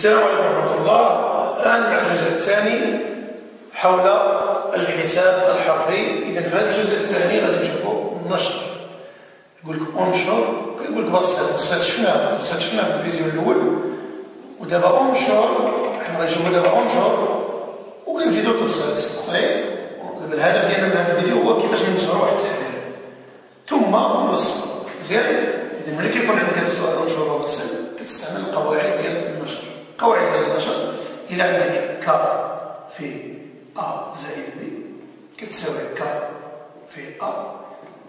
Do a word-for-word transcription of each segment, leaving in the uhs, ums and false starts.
السلام عليكم ورحمة الله. الآن مع الجزء الثاني حول الحساب الحرفي. إذا في هذا الجزء الثاني غادي نشوفوا النشر. يقول لك أنشر، كيقول لك بسيط، بسيط شفناه، بسيط شفناه في الفيديو الأول، ودابا أنشر، حنا غادي نشوفوا دابا أنشر، وكنزيدوا تبسيط، صحيح؟ دابا الهدف ديالنا من هذا الفيديو هو كيفاش ننشروا واحد التعبير، ثم نوصل، مزيان؟ إذا ملي كيكون عندك هذا السؤال أنشر وقسم، كتستعمل القواعد ديال النشر، قواعد ديال النشر. إلا عندك ك في أ زائد ب كتساوي ك في أ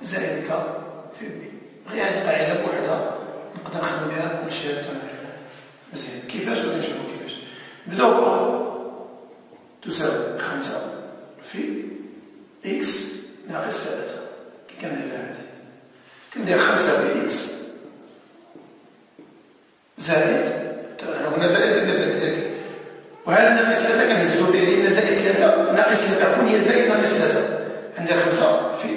زائد ك في ب. غير هذه القاعدة بوحدها نقدر نخدم بها كلشي هاد التمارين. مزيان، كيفاش غادي نشوفو كيفاش. نبداو ب تساوي خمسة في إكس ناقص ثلاثة. كي كندير لها هادي كندير خمسة في إكس زائد، حنا قلنا زائد كندير زائد هادي، وهذا ناقص ثلاثة كنهزو ليه لأن زائد ثلاثة ناقص ثلاثة عفوا هي زائد ناقص ثلاثة، عندنا خمسة في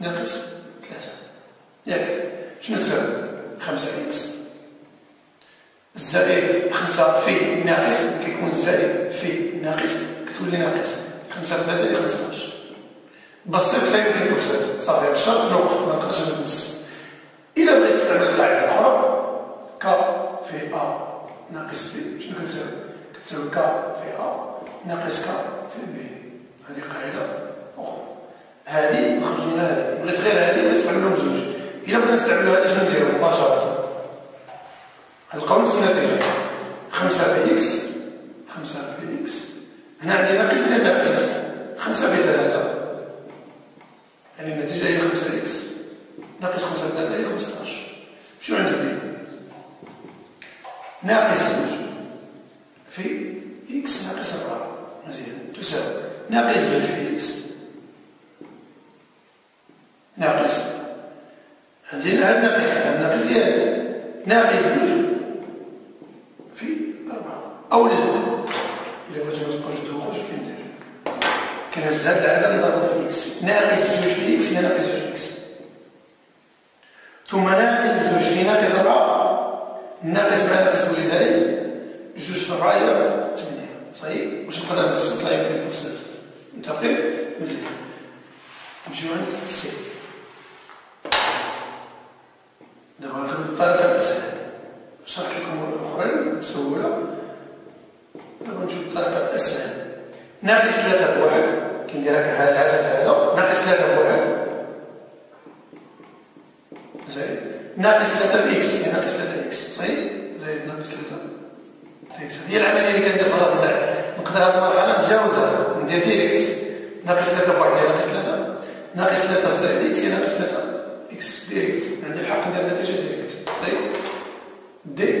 ناقص ثلاثة، ياك شنو تساوي؟ خمسة إكس زائد خمسة في ناقص كيكون زائد في ناقص كتولي ناقص، خمسة في ثلاثة هي خمسطاش، بسيط لا يمكن تبسيط، صافي هاد الشرط نوقف منقدرش نبسط، إلا بغيت تستعمل القاعدة الأخرى ك في أ ناقص بي شنو كتساوي؟ تساوي ك في أ ناقص ك في ب. هذه قاعدة أخرى، هذه نخرجو منها هذه، بغيت غير هذه بغيت نستعملهم بزوج، إلا بغينا نستعملو هذه شنو نديرو مباشرة؟ غنلقاو نفس النتيجة، خمسة في إكس، خمسة في إكس، هنا عندي ناقص ديال ناقص، خمسة في ثلاثة، يعني النتيجة هي خمسة إكس، ناقص خمسة في ثلاثة هي خمسطاش، شنو عندي بيه؟ ناقص زوج في إكس ناقص أربعة، مزيان تساوي ناقص زوج في إكس ناقص، عندنا هاد ناقص هاد ناقص هي هادي، ناقص زوج في أربعة، أولا إلا بغيتو متبقاوش تدوخوش كندير كنهز هاد العدد نضربو في إكس، ناقص زوج في إكس هي ناقص زوج في إكس، ثم ناقص زوج في ناقص أربعة، ناقص مع ناقص تولي زايد جوج في الراية ثمانية، صحيح؟ واش نقدر نبسط؟ لا يمكن التبسيط، متفقين؟ مزيان، نمشيو عند السي، دابا غنخدم بالطريقة الأسهل، شرحت لكم الآخرين بسهولة، دابا نشوف الطريقة الأسهل، ناقص ثلاثة بواحد، كنديرها كهذا العدد هذا، ناقص ثلاثة بواحد، زائد ناقص ثلاثة بإكس، هي ناقص ثلاثة إكس، صحيح؟ زائد ناقص ثلاثة هي العملية اللي كندير في راسي دابا، نقدر هاد المرحلة نتجاوزها، ندير ديريكت، ناقص ثلاثة بواحد هي ناقص ثلاثة، ناقص ثلاثة زائد إكس هي ناقص ثلاثة، إكس ديريكت، عندي الحق ندير النتيجة ديريكت، صحيح؟ دي،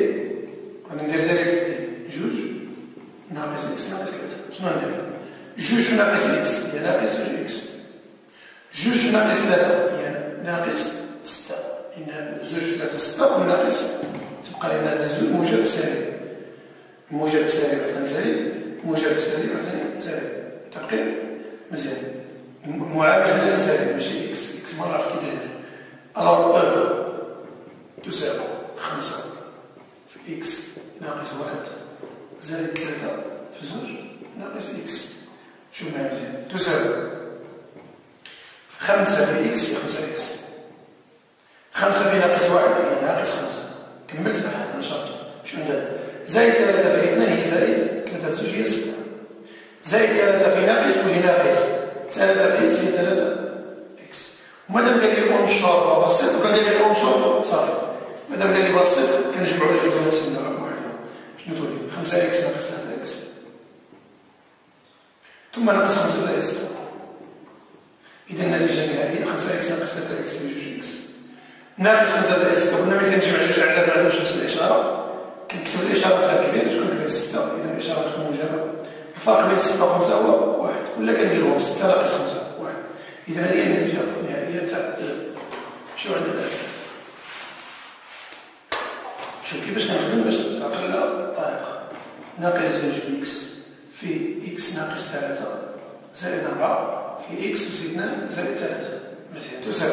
غادي ندير ديريكت دي، جوج ناقص إكس ناقص ثلاثة، شنو غندير؟ جوج في ناقص إكس هي ناقص جوج إكس، جوج في ناقص ثلاثة هي ناقص ستة، لأن زوج في ثلاثة ستة والناقص تبقى لنا هذا زوج موجب سالب. موجب سالب عطاني سالب، موجب سالب عطاني سالب، متفقين؟ مزيان، المعامل هنا سالب ماشي إكس، إكس ما نعرف كي داير، ألوغ أو تساوي خمسة في إكس ناقص واحد زائد ثلاثة في زوج ناقص إكس، شوف معايا مزيان، تساوي خمسة في إكس هي خمسة إكس، خمسة في ناقص واحد هي ناقص خمسة، كملت بحال نشرته، شنو ندير؟ زائد ثلاثة في اثنين هي زائد ثلاثة في زوج هي ستة، زائد ثلاثة في ناقص وهي ناقص، ثلاثة في إكس هي ثلاثة إكس، ومادام قال لي أنشر بسيط وكان قال لي أنشر صافي، مادام قال لي بسيط كنجمعو على نفس الرقم واحد، شنو تولي؟ خمسة إكس ناقص ثلاثة إكس، ثم ناقص خمسة زائد ستة، إذا النتيجة النهائية خمسة إكس ناقص ثلاثة إكس هي جوج إكس، ناقص خمسة زائد ستة، قلنا ملي كنجمع جوج أعداد ما عندهمش نفس الإشارة كنكتب الإشارة تاع كبير، شكون كبير ستة، إذا الإشارة تكون موجبة، الفرق بين ستة وخمسة هو واحد، ولا كنديرو ستة ناقص خمسة واحد، إذا هذه هي النتيجة النهائية تاع شنو عندنا الآخر، شوف كيفاش كنخدم باش تعقل على الطريقة، ناقص زوج إكس في إكس ناقص ثلاثة زائد أربعة في إكس أس اثنان زائد ثلاثة، مزيان تساوي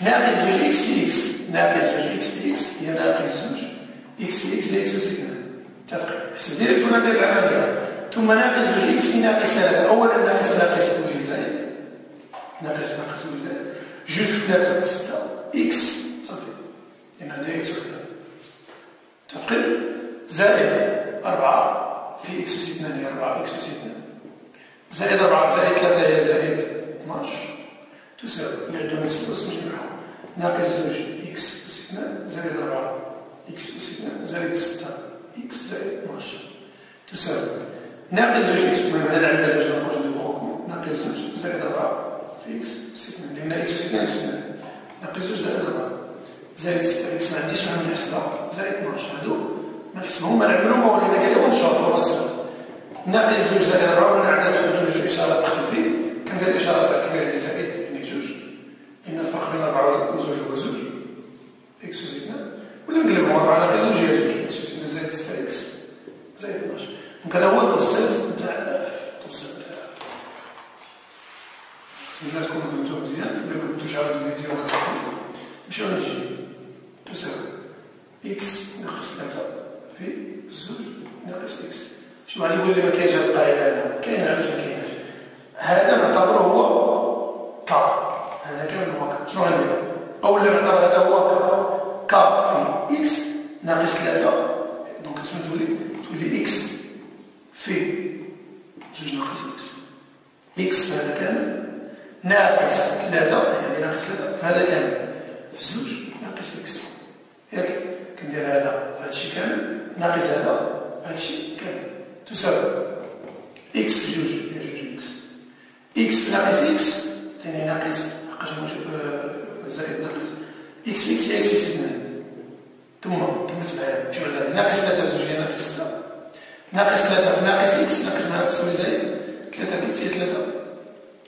ناقص زوج إكس في إكس، ناقص زوج إكس في إكس هي ناقص زوج إكس في إكس هي إكس أس اثنان، متفقين؟ حسب دير الفرادة العملية ثم ناقص جوج إكس في ناقص ثلاثة، أولا ناقص ناقص و يزايد ناقص ناقص و يزايد جوج في ثلاثة ستة إكس صافي، يعني عندنا إكس وحدة متفقين؟ زائد أربعة في إكس أوس اثنان هي أربعة إكس أوس اثنان زائد أربعة زائد ثلاثة هي زائد اثناش تساوي اللي عندهم إكس في الوسط نجمعهم ناقص جوج إكس أوس اثنان زائد أربعة إكس أوس اثنان زائد ستة إكس زائد اثناش تساوي ناقص جوج إكس، المهم هذا عندنا باش نخرج من خوكم ناقص جوج زائد أربعة في إكس أوس اثنان لأن إكس أوس اثنان إكس أوس اثنان ناقص جوج زائد أربعة زائد ستة إكس ما عنديش عندي حسبة زائد اثناش هادو نحسبهم نعملهم وغادي نقلبهم ان شاء الله بس ناقص زوج زائد أربعة ونعمل جوج إشارة تخفيف كندير إشارة زائد زائد يعني جوج لأن الفرق بين أربعة وزوج هو زوج إكس أوس اثنان ولا نقلبهم أربعة ناقص زوج هي جوج إكس أوس اثنان زائد ستة إكس زائد اثناش دونك هذا هو الدور السادس نتاع الدرس نتاع نتمنى تكونوا فهمتوه مزيان إلا مكنتوش عاودوا الفيديو غادي تفهموه نمشيو نجي تساوي إكس ناقص ثلاثة في زوج ناقص إكس. شنو غادي يقول لي مكاينش هاد القاعدة هادا؟ كاين علاش مكايناش؟ هذا نعتبرو هو ك، هذا كامل هو ك، شنو غندير؟ أولا نعتبر هذا هو ك في إكس ناقص ثلاثة، دونك شنو تولي؟ تولي إكس في زوج ناقص إكس. إكس هذا كامل ناقص ثلاثة يعني ناقص ثلاثة، فهذا كامل في زوج ناقص إكس. ياك كندير هذا فهادشي كامل ناقص هذا هادشي كامل تساوي إكس في جوج هي جوج إكس إكس ناقص إكس يعني ناقص حقاش زائد ناقص إكس في إكس هي إكس أوس اثنان ثم كملت معايا نمشيو على ناقص ثلاثة في زوج هي ناقص ستة ناقص ثلاثة في ناقص إكس ناقص مع ناقص هو زائد ثلاثة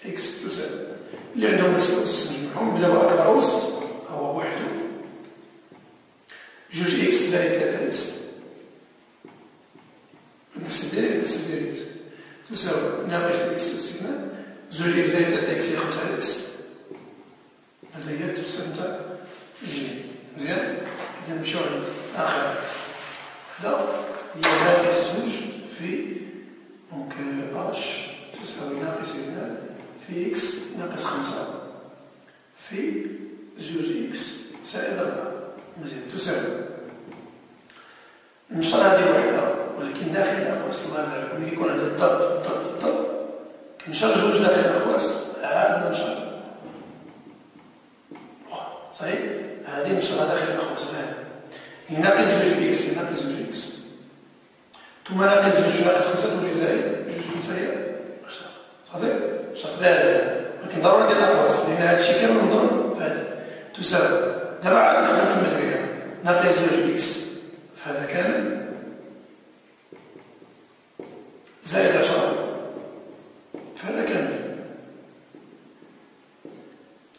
في إكس هي ثلاثة إكس تساوي اللي عندهم نفس الأوس نجمعهم بداو أكبر أوس هو بوحدو جوج إكس زائد ثلاثة إكس نفس الدائرة نفس الدائرة تساوي ناقص إكس أوس اثنان زوج إكس زائد ثلاثة إكس هي خمسة إكس هذا هي الدرس نتاع جي مزيان. إذا نمشيو عند آخر وحدة هي ناقص زوج في دونك أش تساوي ناقص اثنان في إكس ناقص خمسة في زوج إكس زائد أربعة مزيان تساوي نشرح هذه الوحدة ولكن داخل الأقواس الله يبارك ملي يكون عندها الضرب الضرب الضرب كنشر جوج داخل الأقواس عاد نشر الأخرى صحيح هذه نشرها داخل الأقواس الآن ناقص زوج في إكس ناقص زوج إكس ثم ناقص زوج ناقص خمسة تولي زائد جوج خمسة هي عشرة صافي شرط هذا ولكن ضروري ندير الأقواس لأن هذا الشيء كامل مضروب فهذا تساوي دابا عاد نخدم نكمل بها ناقص زوج إكس في هذا كامل زائد عشرة في هذا كامل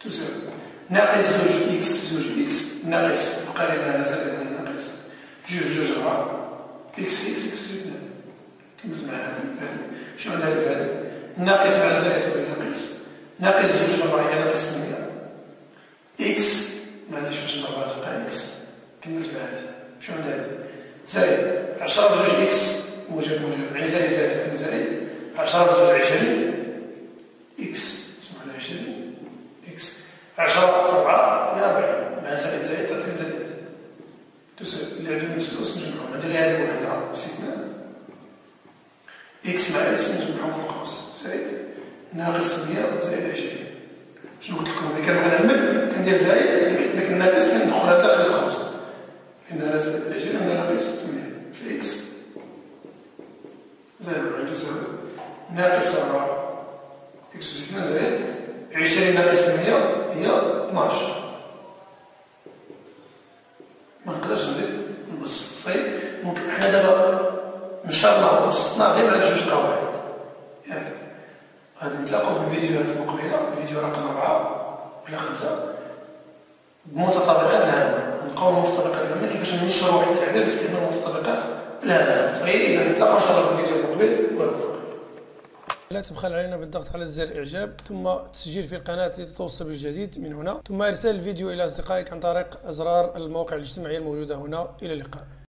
تساوي ناقص زوج إكس زوج إكس ناقص بقى لنا هنا زائد هنا ناقص جوج جوج أربعة إكس في إكس إكس في زوج اثنان كندوز مع هذا شنو عندنا في هذا ناقص مع زائد تولي ناقص ناقص زوج أربعة هي ناقص ثمانية إكس ما عنديش باش نربط تبقى إكس كملت بعد شنو عندي هادي زائد عشرة بجوج إكس موجب موجب يعني زائد زائد زائد عشرة بزوج عشرين إكس اسمح لي عشرين إكس عشرة في أربعة هي أربعين مع زائد زائد ثلاثين زائد تساوي اللي عندهم نفس الأوس نجمعهم ندير لي هادي الوحدة أوس اثنان إكس مع إكس نجمعهم في القوس زائد ناقص ثمانية زائد عشرين شنو قلت لكم ملي كنبغي نعمل كندير زائد ديك الناقص كندخلها داخل القوس لأن أنا زائد عشرين عندنا ناقص ثمانية في إكس زائد أربعين تساوي ناقص أربعة إكس أوس اثنان زائد عشرين ناقص ثمانية هي اثناش منقدرش نزيد نقص صحيح دونك حنا دابا إن شاء الله وصلنا غير على جوج قواعد ياك غادي نتلاقاو في الفيديوهات المقبلة فيديو رقم أربعة ولا خمسة بمتطابقات الهامة نلقاو المتطابقات الهامة كيفاش ننشرو واحد التعليم باستعمال المتطابقات الهامة صحيح. إذا نتلاقاو إن شاء الله في الفيديو المقبل ونلقاو. لا تبخل علينا بالضغط على زر الإعجاب ثم التسجيل في القناة لتتوصل بالجديد من هنا ثم إرسال الفيديو إلى أصدقائك عن طريق أزرار المواقع الاجتماعية الموجودة هنا. إلى اللقاء.